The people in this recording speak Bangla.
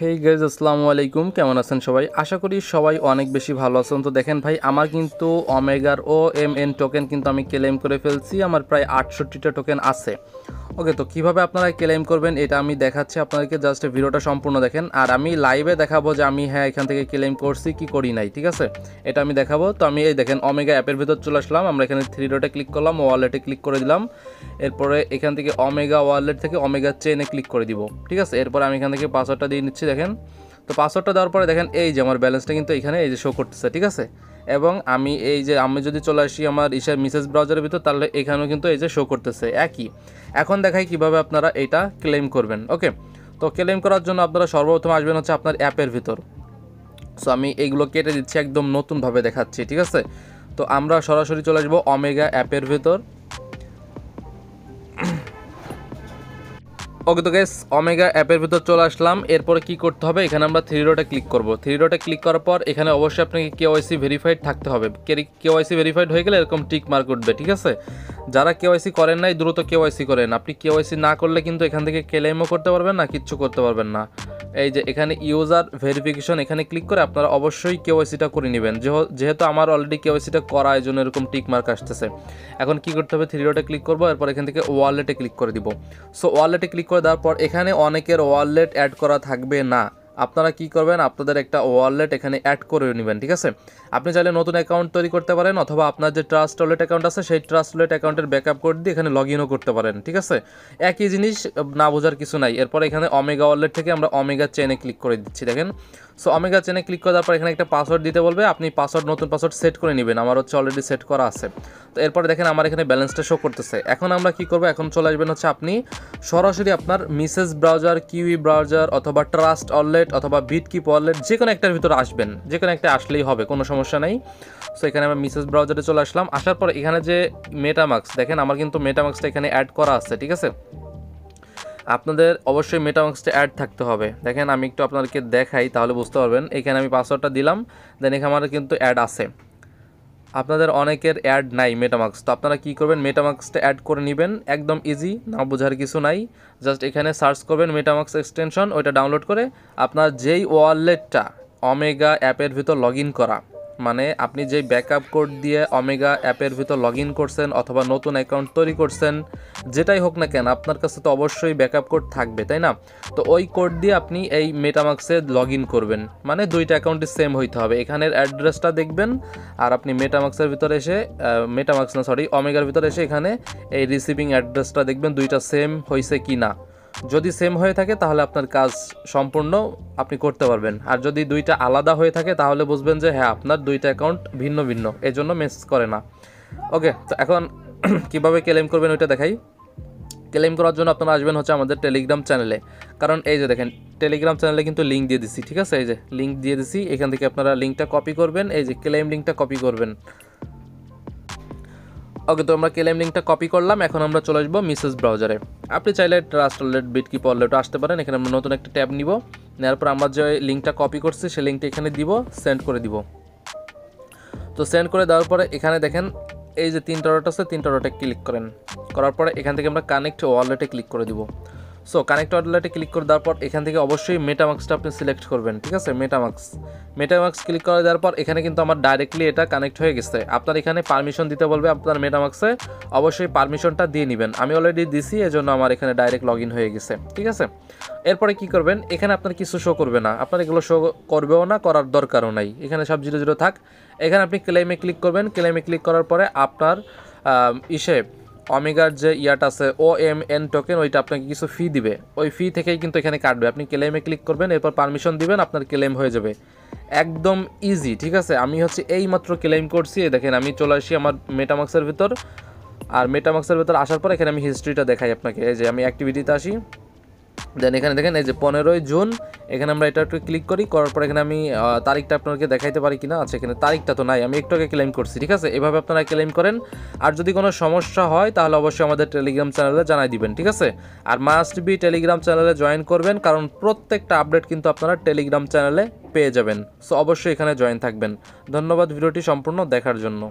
হেই গাইজ, আসসালামু আলাইকুম। কেমন আছেন সবাই? আশা করি সবাই অনেক বেশি ভালো আছেন। তো দেখেন ভাই, আমার কিন্তু ওমেগার OMN টোকেন কিন্তু আমি ক্লেম করে ফেলছি। আমার প্রায় 68টা টোকেন আছে। ওকে, তো কীভাবে আপনারা ক্লেম করবেন এটা আমি দেখাচ্ছি আপনাদেরকে। জাস্ট ভিডিওটা সম্পূর্ণ দেখেন, আর আমি লাইভে দেখাবো যে আমি হ্যাঁ এখান থেকে ক্লেম করছি কি করি নাই, ঠিক আছে, এটা আমি দেখাবো। তো আমি এই দেখেন ওমেগা অ্যাপের ভিতর চলে আসলাম। আমরা এখানে 3 ডটে ক্লিক করলাম, ওয়ালেটে ক্লিক করে দিলাম। এরপরে এখান থেকে ওমেগা ওয়ালেট থেকে ওমেগা চেনে ক্লিক করে দিব, ঠিক আছে। এরপর আমি এখান থেকে পাসওয়ার্ডটা দিয়ে নিচ্ছি, দেখেন। তো পাসওয়ার্ডটা দেওয়ার পরে দেখেন এই যে আমার ব্যালেন্সটা কিন্তু এখানে এই যে শো করতেছে, ঠিক আছে। এবং আমি এই যে আমি যদি চলে আসি আমার ইসার মিসেস ব্রাউজারের ভিতর, তাহলে এখানেও কিন্তু এই যে শো করতেছে একই। এখন দেখাই কিভাবে আপনারা এটা ক্লেম করবেন। ওকে, তো ক্লেম করার জন্য আপনারা সর্বপ্রথম আসবেন হচ্ছে আপনার অ্যাপের ভিতর। সো আমি এইগুলো কেটে দিচ্ছি, একদম নতুনভাবে দেখাচ্ছি, ঠিক আছে। তো আমরা সরাসরি চলে আসবো ওমেগা অ্যাপের ভিতর। ওকে, তো গাইস ওমেগা অ্যাপের ভিতর চলে আসলাম। এরপরে কি করতে হবে, এখানে আমরা 3 ডটে ক্লিক করব। 3 ডটে ক্লিক করার পর এখানে অবশ্যই আপনাকে KYC ভেরিফাইড থাকতে হবে। KYC ভেরিফাইড হয়ে গেলে এরকম টিক মার্ক উঠবে, ঠিক আছে। যারা KYC করেন নাই দ্রুত KYC করেন। আপনি KYC না করলে কিন্তু এখান থেকে ক্লেমও করতে পারবেন না, কিচ্ছু করতে পারবেন না। এই যে এখানে ইউজার ভেরিফিকেশন, এখানে ক্লিক করে আপনারা অবশ্যই KYCটা করে নেবেন। যেহেতু আমার অলরেডি KYCটা করা, এই জন্য এরকম টিক মার্ক আসতেছে। এখন কি করতে হবে, 3 ডটে ক্লিক করবো। এরপর এখান থেকে ওয়ালেটে ক্লিক করে দিব। সো ওয়ালেটে ক্লিক করে দেওয়ার পর এখানে অনেকের ওয়ালেট অ্যাড করা থাকবে না। আপনারা কি করবেন, আপনাদের একটা ওয়ালেট এখানে অ্যাড করে নেবেন, ঠিক আছে। আপনি চাইলে নতুন অ্যাকাউন্ট তৈরি করতে পারেন, অথবা আপনার যে ট্রাস্ট ওয়ালেট অ্যাকাউন্ট আছে সেই ট্রাস্ট ওয়ালেট অ্যাকাউন্টের ব্যাকআপ কোড দিয়ে এখানে লগ ইনও করতে পারেন, ঠিক আছে। একই জিনিস, না বোঝার কিছু নাই। এরপর এখানে ওমেগা ওয়ালেট থেকে আমরা ওমেগা চেনে ক্লিক করে দিচ্ছি, দেখেন। সো ওমেগা চেনে ক্লিক করার পর এখানে একটা পাসওয়ার্ড দিতে বলবে। আপনি পাসওয়ার্ড, নতুন পাসওয়ার্ড সেট করে নেবেন। আমার হচ্ছে অলরেডি সেট করা আছে। তো এরপরে দেখেন আমার এখানে ব্যালেন্সটা শো করতেছে। এখন আমরা কি করবো, এখন চলে আসবেন হচ্ছে আপনি সরাসরি আপনার মিসেস ব্রাউজার, কিউই ব্রাউজার, অথবা ট্রাস্ট ওয়ালেট অথবা বিটকিপ ওয়ালেট, যে কোনো একটার ভিতরে আসবেন। যে কোনো একটা আসলেই হবে, কোনো সমস্যা নাই। সো এখানে আমরা মিসেস ব্রাউজারে চলে আসলাম। আসার পর এখানে যে মেটামাস্ক, দেখেন আমার কিন্তু মেটামাস্কটা এখানে অ্যাড করা আছে, ঠিক আছে। আপনাদের অবশ্যই মেটামাস্কটা অ্যাড থাকতে হবে। দেখেন আমি একটু আপনাদেরকে দেখাই, তাহলে বুঝতে পারবেন। এখানে আমি পাসওয়ার্ডটা দিলাম, দেন এখানে আমার কিন্তু অ্যাড আছে। আপনাদের অনেকের অ্যাড নাই মেটামাস্ক, তো আপনারা কী করবেন, মেটামাস্কটা অ্যাড করে নেবেন। একদম ইজি, না বোঝার কিছু নাই। জাস্ট এখানে সার্চ করবেন মেটামাস্ক এক্সটেনশন, ওইটা ডাউনলোড করে আপনার যেই ওয়ালেটটা ওমেগা অ্যাপের ভিতর লগ ইন করা, মানে আপনি যেই ব্যাকআপ কোড দিয়ে ওমেগা অ্যাপের ভিতর লগ ইন করছেন অথবা নতুন অ্যাকাউন্ট তৈরি করছেন, যেটাই হোক না কেন আপনার কাছে তো অবশ্যই ব্যাকআপ কোড থাকবে, তাই না। তো ওই কোড দিয়ে আপনি এই মেটামাস্কে লগ ইন করবেন, মানে 2টা অ্যাকাউন্টই সেম হইতে হবে। এখানের অ্যাড্রেসটা দেখবেন, আর আপনি মেটামাস্কের ভিতরে এসে, মেটামাস্ক না সরি, ওমেগার ভিতরে এসে এখানে এই রিসিভিং অ্যাড্রেসটা দেখবেন 2টা সেম হয়েছে কি না। যদি সেম হয়ে থাকে তাহলে আপনার কাজ সম্পূর্ণ, আপনি করতে পারবেন। আর যদি 2টা আলাদা হয়ে থাকে তাহলে বুঝবেন যে হ্যাঁ আপনার 2টা অ্যাকাউন্ট ভিন্ন ভিন্ন, এজন্য মেসেজ করে না। ওকে, তো এখন কিভাবে ক্লেম করবেন ওইটা দেখাই। ক্লেম করার জন্য আপনারা আসবেন হচ্ছে আমাদের টেলিগ্রাম চ্যানেলে, কারণ এই যে দেখেন টেলিগ্রাম চ্যানেলে কিন্তু লিঙ্ক দিয়ে দিচ্ছি, ঠিক আছে। এই যে লিঙ্ক দিয়ে দিচ্ছি, এখান থেকে আপনারা লিঙ্কটা কপি করবেন, এই যে ক্লেম লিঙ্কটা কপি করবেন। ওকে, তো আমরা ক্লেম লিঙ্কটা কপি করলাম। এখন আমরা চলে আসবো মিসেস ব্রাউজারে। আপনি চাইলে ট্রাস্ট ওয়ালেট, বিটকিপ ওয়ালেটও আসতে পারেন। এখানে আমরা নতুন একটা ট্যাব নিব, নেওয়ার পর আমরা যে লিঙ্কটা কপি করছি সেই লিঙ্কটা এখানে দিব, সেন্ড করে দিব। তো সেন্ড করে দেওয়ার পরে এখানে দেখেন এই যে 3টা ডট আছে, 3টা ডটে ক্লিক করেন। করার পরে এখান থেকে আমরা কানেক্ট ওয়ালেটে ক্লিক করে দিব। সো কানেক্ট ওয়ালেটে ক্লিক করে দেওয়ার পর এখান থেকে অবশ্যই মেটামাস্কটা আপনি সিলেক্ট করবেন, ঠিক আছে। মেটামাস্ক ক্লিক করে দেওয়ার পর এখানে কিন্তু আমার ডাইরেক্টলি এটা কানেক্ট হয়ে গেছে। আপনার এখানে পারমিশন দিতে বলবে, আপনার মেটামাস্কে অবশ্যই পারমিশনটা দিয়ে নেবেন। আমি অলরেডি দিছি, এজন্য আমার এখানে ডাইরেক্ট লগ ইন হয়ে গেছে, ঠিক আছে। এরপরে কি করবেন, এখানে আপনার কিছু শো করবে না, আপনার এগুলো শো করবেও না, করার দরকারও নাই। এখানে সব 0 0 থাক। এখানে আপনি ক্লেমে ক্লিক করবেন। ক্লেমে ক্লিক করার পরে আপনার ইসে ওমেগার যে ইয়াটা আছে OMN টোকেন, ওইটা আপনাকে কিছু ফি দিবে। ওই ফি থেকেই কিন্তু এখানে কাটবে। আপনি ক্লেমে ক্লিক করবেন, এরপর পারমিশন দিবেন, আপনার ক্লেম হয়ে যাবে। একদম ইজি, ঠিক আছে। আমি হচ্ছে এই মাত্র ক্লেম করছি, দেখেন আমি চলে আসি আমার মেটামাস্কের ভিতর। আর মেটামাস্কের ভিতর আসার পর এখানে আমি হিস্ট্রিটা দেখাই আপনাকে। এই যে আমি অ্যাক্টিভিটিতে আসি, দেন এখানে দেখেন এই যে 15ই জুন, এখানে আমরা এটা একটু ক্লিক করি। করার পর এখানে আমি তারিখটা আপনাকে দেখাইতে পারি কিনা। আচ্ছা, এখানে তারিখটা তো নাই, আমি একটু আগে ক্লেম করছি, ঠিক আছে। এভাবে আপনারা ক্লেম করেন। আর যদি কোনো সমস্যা হয় তাহলে অবশ্যই আমাদের টেলিগ্রাম চ্যানেলে জানাই দিবেন, ঠিক আছে। আর মাস্ট বি টেলিগ্রাম চ্যানেলে জয়েন করবেন, কারণ প্রত্যেকটা আপডেট কিন্তু আপনারা টেলিগ্রাম চ্যানেলে পেয়ে যাবেন। সো অবশ্যই এখানে জয়েন থাকবেন। ধন্যবাদ ভিডিওটি সম্পূর্ণ দেখার জন্য।